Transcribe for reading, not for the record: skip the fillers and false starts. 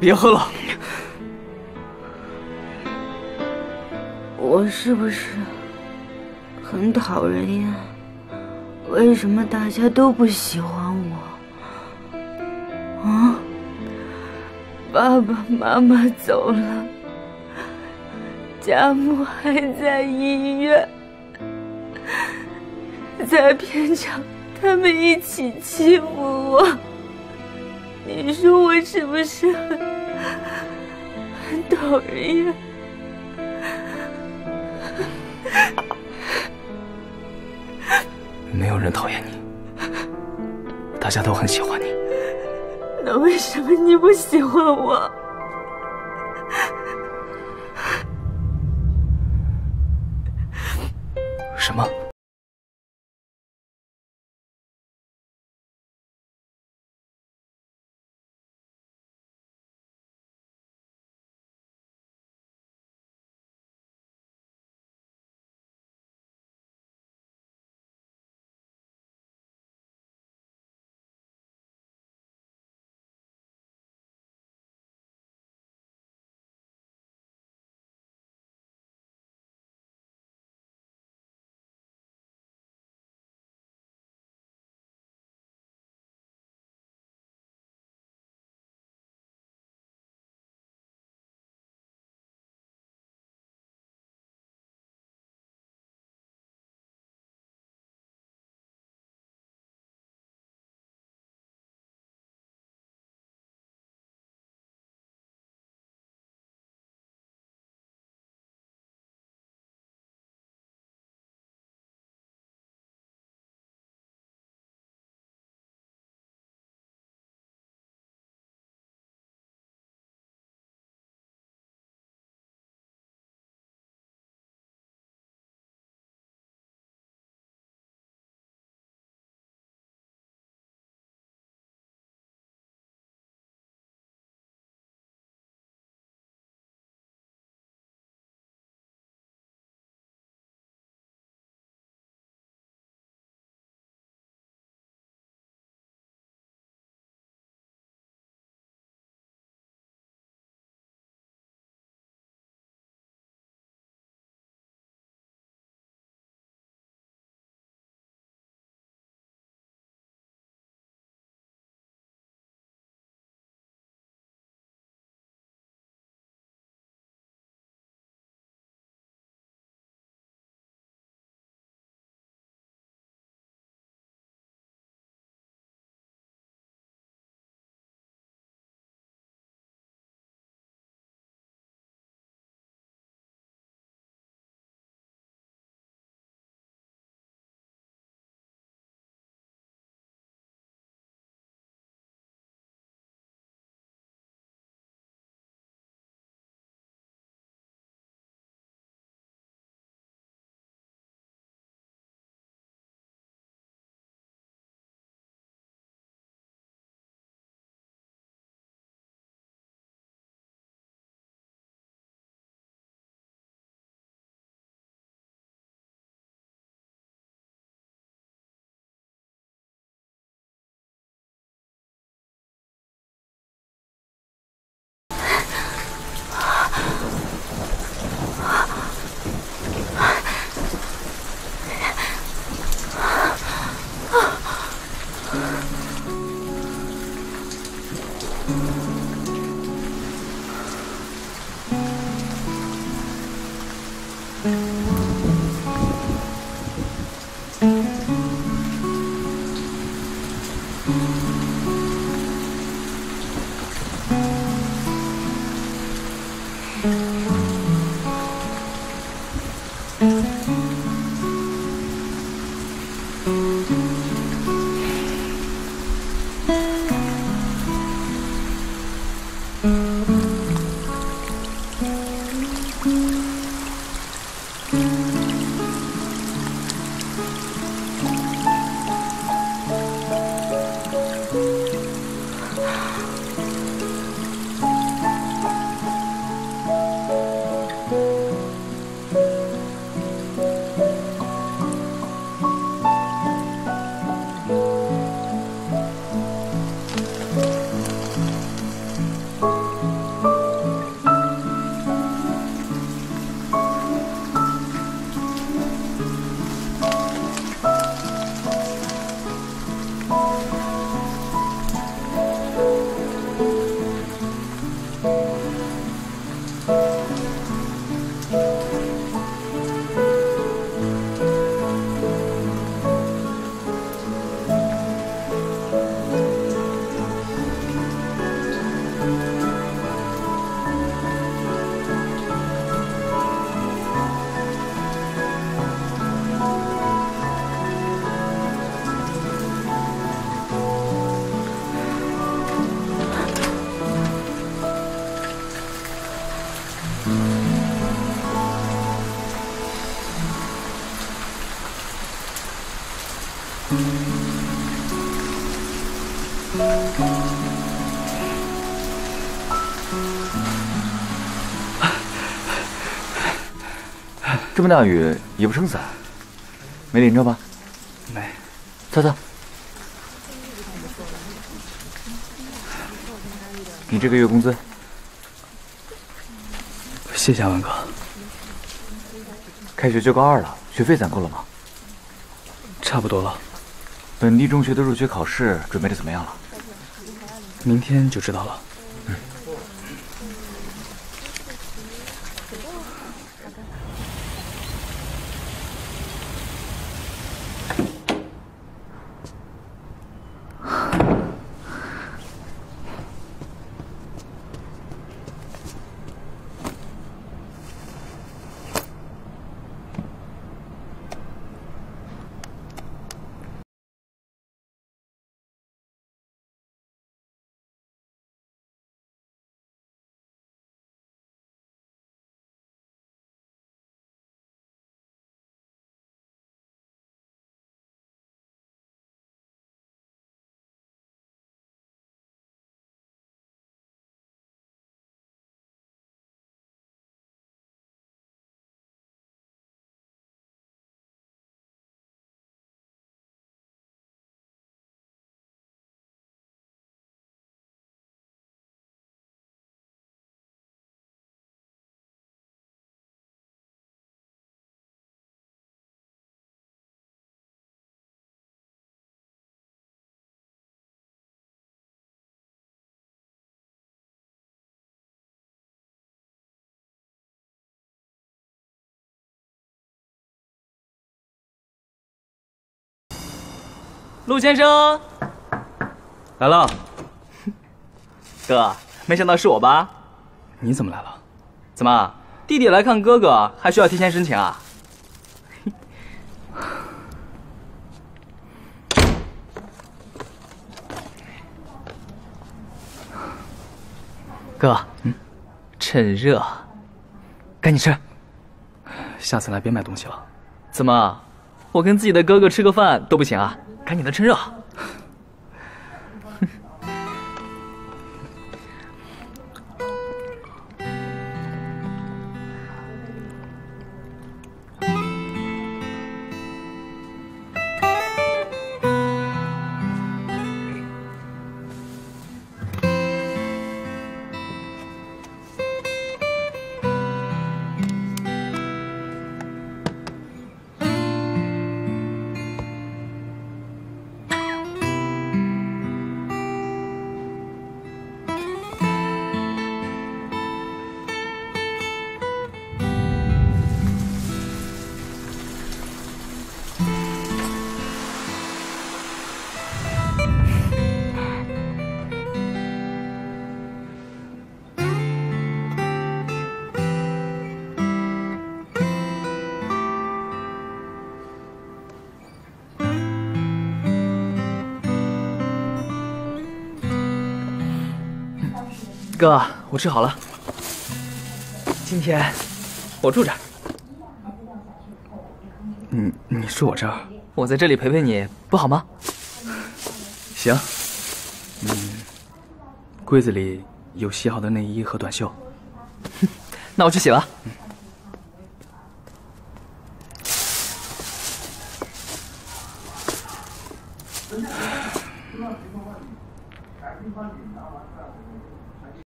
别喝了。我是不是很讨人厌？为什么大家都不喜欢我？啊！爸爸妈妈走了，家母还在医院，在片场他们一起欺负我。 你说我是不是很讨人厌？没有人讨厌你，大家都很喜欢你。那为什么你不喜欢我？什么？这么大雨也不撑伞，没淋着吧？没，擦擦。你这个月工资？谢谢文哥。开学就高二了，学费攒够了吗？差不多了。本地中学的入学考试准备的怎么样了？明天就知道了。 陆先生来了，哥，没想到是我吧？你怎么来了？怎么，弟弟来看哥哥还需要提前申请啊？哥，趁热，赶紧吃。下次来别买东西了。怎么，我跟自己的哥哥吃个饭都不行啊？ 赶紧的，趁热。哥，我吃好了。今天我住这儿。你住我这儿，我在这里陪陪你，不好吗？行。柜子里有洗好的内衣和短袖，那我去洗了。